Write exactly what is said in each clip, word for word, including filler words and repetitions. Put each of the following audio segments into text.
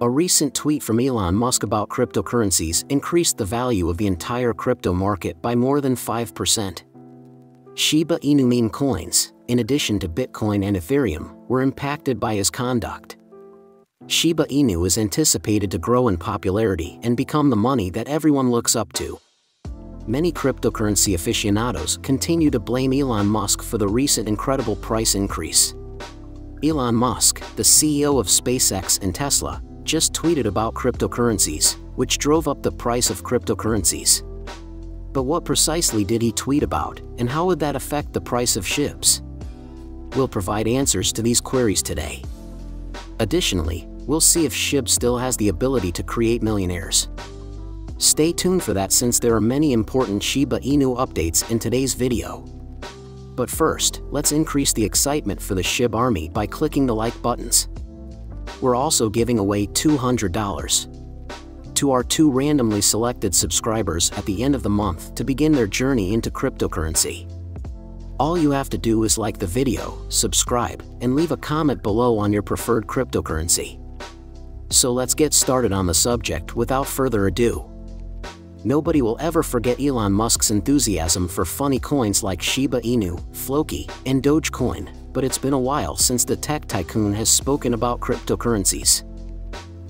A recent tweet from Elon Musk about cryptocurrencies increased the value of the entire crypto market by more than five percent. Shiba Inu meme coins, in addition to Bitcoin and Ethereum, were impacted by his conduct. Shiba Inu is anticipated to grow in popularity and become the money that everyone looks up to. Many cryptocurrency aficionados continue to blame Elon Musk for the recent incredible price increase. Elon Musk, the C E O of SpaceX and Tesla, just tweeted about cryptocurrencies, which drove up the price of cryptocurrencies. But what precisely did he tweet about, and how would that affect the price of ships? We'll provide answers to these queries today. Additionally, we'll see if SHIB still has the ability to create millionaires. Stay tuned for that, since there are many important Shiba Inu updates in today's video. But first, let's increase the excitement for the SHIB army by clicking the like buttons. We're also giving away two hundred dollars to our two randomly selected subscribers at the end of the month to begin their journey into cryptocurrency. All you have to do is like the video, subscribe, and leave a comment below on your preferred cryptocurrency. So let's get started on the subject without further ado. Nobody will ever forget Elon Musk's enthusiasm for funny coins like Shiba Inu, Floki, and Dogecoin, but it's been a while since the tech tycoon has spoken about cryptocurrencies.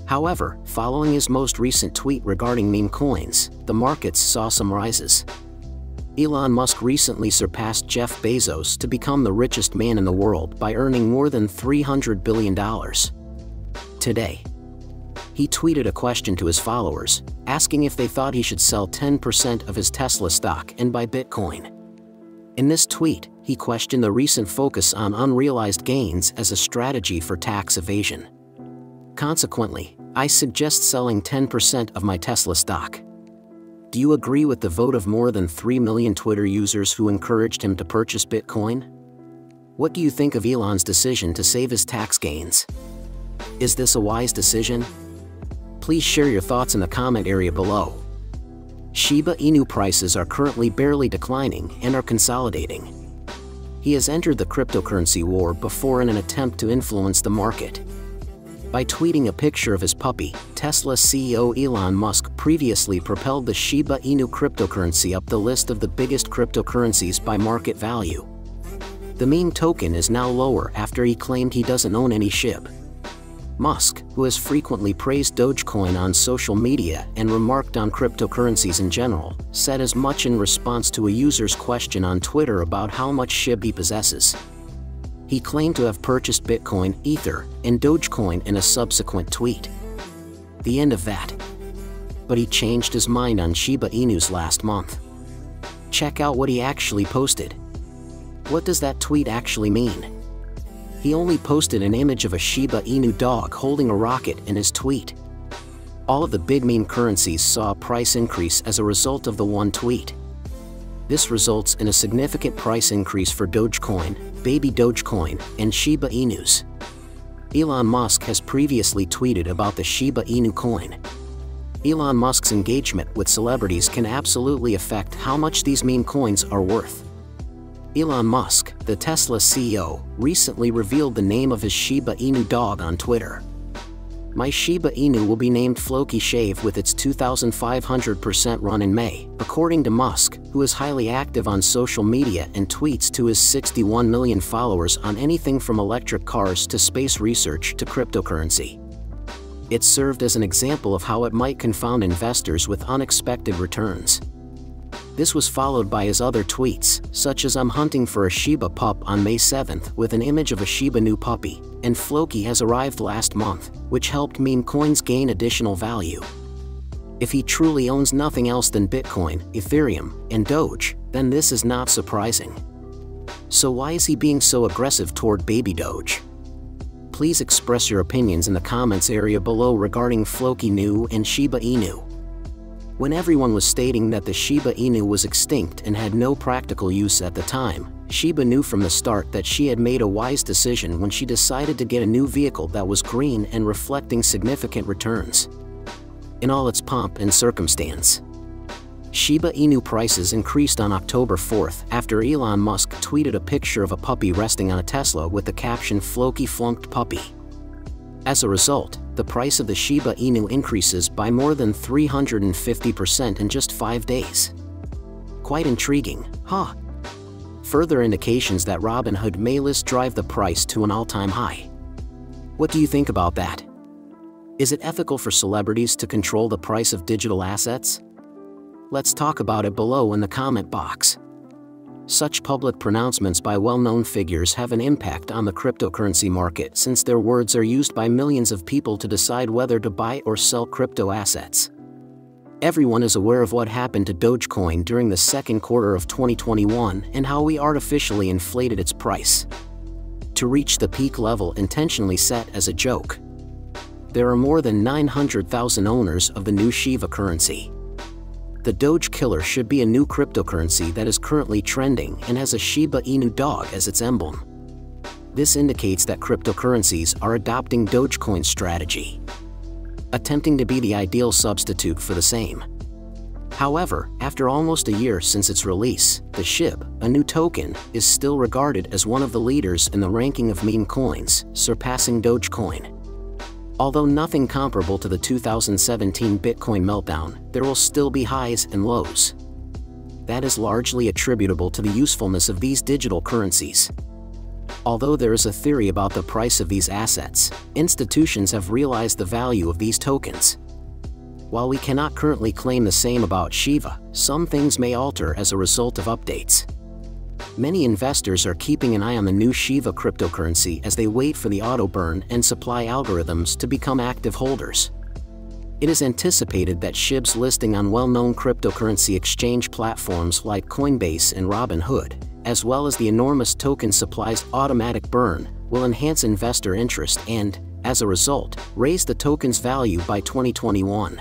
However, following his most recent tweet regarding meme coins, the markets saw some rises. Elon Musk recently surpassed Jeff Bezos to become the richest man in the world by earning more than three hundred billion dollars. Today, he tweeted a question to his followers, asking if they thought he should sell ten percent of his Tesla stock and buy Bitcoin. In this tweet, he questioned the recent focus on unrealized gains as a strategy for tax evasion. Consequently, I suggest selling ten percent of my Tesla stock. Do you agree with the vote of more than three million Twitter users who encouraged him to purchase Bitcoin? What do you think of Elon's decision to save his tax gains? Is this a wise decision? Please share your thoughts in the comment area below. Shiba Inu prices are currently barely declining and are consolidating. He has entered the cryptocurrency war before in an attempt to influence the market. By tweeting a picture of his puppy, Tesla C E O Elon Musk previously propelled the Shiba Inu cryptocurrency up the list of the biggest cryptocurrencies by market value. The meme token is now lower after he claimed he doesn't own any SHIB. Musk, who has frequently praised Dogecoin on social media and remarked on cryptocurrencies in general, said as much in response to a user's question on Twitter about how much SHIB he possesses. He claimed to have purchased Bitcoin, Ether, and Dogecoin in a subsequent tweet. The end of that. But he changed his mind on Shiba Inu's last month. Check out what he actually posted. What does that tweet actually mean? He only posted an image of a Shiba Inu dog holding a rocket in his tweet. All of the big meme currencies saw a price increase as a result of the one tweet. This results in a significant price increase for Dogecoin, Baby Dogecoin, and Shiba Inus. Elon Musk has previously tweeted about the Shiba Inu coin. Elon Musk's engagement with celebrities can absolutely affect how much these meme coins are worth. Elon Musk, the Tesla C E O, recently revealed the name of his Shiba Inu dog on Twitter. My Shiba Inu will be named Floki Shave with its two thousand five hundred percent run in May, according to Musk, who is highly active on social media and tweets to his sixty-one million followers on anything from electric cars to space research to cryptocurrency. It served as an example of how it might confound investors with unexpected returns. This was followed by his other tweets, such as I'm hunting for a Shiba pup on May seventh with an image of a Shiba Inu puppy, and Floki has arrived last month, which helped meme coins gain additional value. If he truly owns nothing else than Bitcoin, Ethereum, and Doge, then this is not surprising. So why is he being so aggressive toward Baby Doge? Please express your opinions in the comments area below regarding Floki Inu and Shiba Inu. When everyone was stating that the Shiba Inu was extinct and had no practical use at the time, Shiba knew from the start that she had made a wise decision when she decided to get a new vehicle that was green and reflecting significant returns. In all its pomp and circumstance, Shiba Inu prices increased on October fourth after Elon Musk tweeted a picture of a puppy resting on a Tesla with the caption Floki Flunked Puppy. As a result, the price of the Shiba Inu increases by more than three hundred fifty percent in just five days. Quite intriguing, huh? Further indications that Robinhood may list drive the price to an all-time high. What do you think about that? Is it ethical for celebrities to control the price of digital assets? Let's talk about it below in the comment box. Such public pronouncements by well-known figures have an impact on the cryptocurrency market since their words are used by millions of people to decide whether to buy or sell crypto assets. Everyone is aware of what happened to Dogecoin during the second quarter of twenty twenty-one and how we artificially inflated its price to reach the peak level intentionally set as a joke. There are more than nine hundred thousand owners of the new Shiba currency. The Doge Killer should be a new cryptocurrency that is currently trending and has a Shiba Inu dog as its emblem. This indicates that cryptocurrencies are adopting Dogecoin's strategy, attempting to be the ideal substitute for the same. However, after almost a year since its release, the S H I B, a new token, is still regarded as one of the leaders in the ranking of meme coins, surpassing Dogecoin. Although nothing comparable to the two thousand seventeen Bitcoin meltdown, there will still be highs and lows. That is largely attributable to the usefulness of these digital currencies. Although there is a theory about the price of these assets, institutions have realized the value of these tokens. While we cannot currently claim the same about Shiba, some things may alter as a result of updates. Many investors are keeping an eye on the new Shiba cryptocurrency as they wait for the auto-burn and supply algorithms to become active holders. It is anticipated that S H I B's listing on well-known cryptocurrency exchange platforms like Coinbase and Robinhood, as well as the enormous token supply's automatic burn, will enhance investor interest and, as a result, raise the token's value by twenty twenty-one.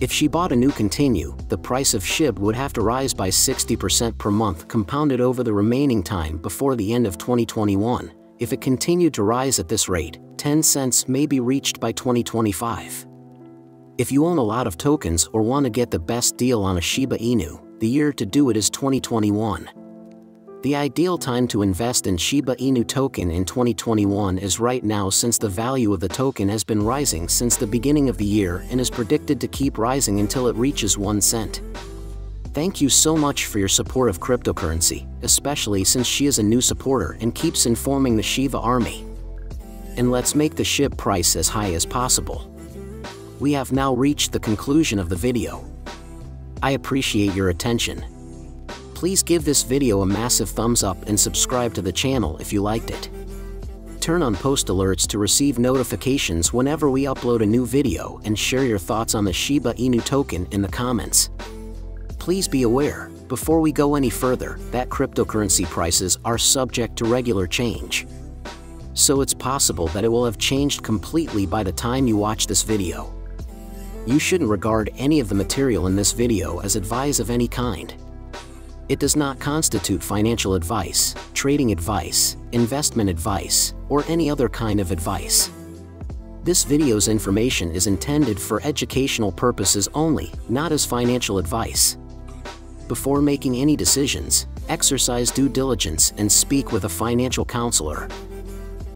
If Shiba Inu continue, the price of S H I B would have to rise by sixty percent per month compounded over the remaining time before the end of twenty twenty-one. If it continued to rise at this rate, ten cents may be reached by twenty twenty-five. If you own a lot of tokens or want to get the best deal on a Shiba Inu, the year to do it is twenty twenty-one. The ideal time to invest in Shiba Inu token in twenty twenty-one is right now since the value of the token has been rising since the beginning of the year and is predicted to keep rising until it reaches one cent. Thank you so much for your support of cryptocurrency, especially since she is a new supporter and keeps informing the Shiba army. And let's make the S H I B price as high as possible. We have now reached the conclusion of the video. I appreciate your attention. Please give this video a massive thumbs up and subscribe to the channel if you liked it. Turn on post alerts to receive notifications whenever we upload a new video and share your thoughts on the Shiba Inu token in the comments. Please be aware, before we go any further, that cryptocurrency prices are subject to regular change. So it's possible that it will have changed completely by the time you watch this video. You shouldn't regard any of the material in this video as advice of any kind. It does not constitute financial advice, trading advice, investment advice, or any other kind of advice. This video's information is intended for educational purposes only, not as financial advice. Before making any decisions, exercise due diligence and speak with a financial counselor.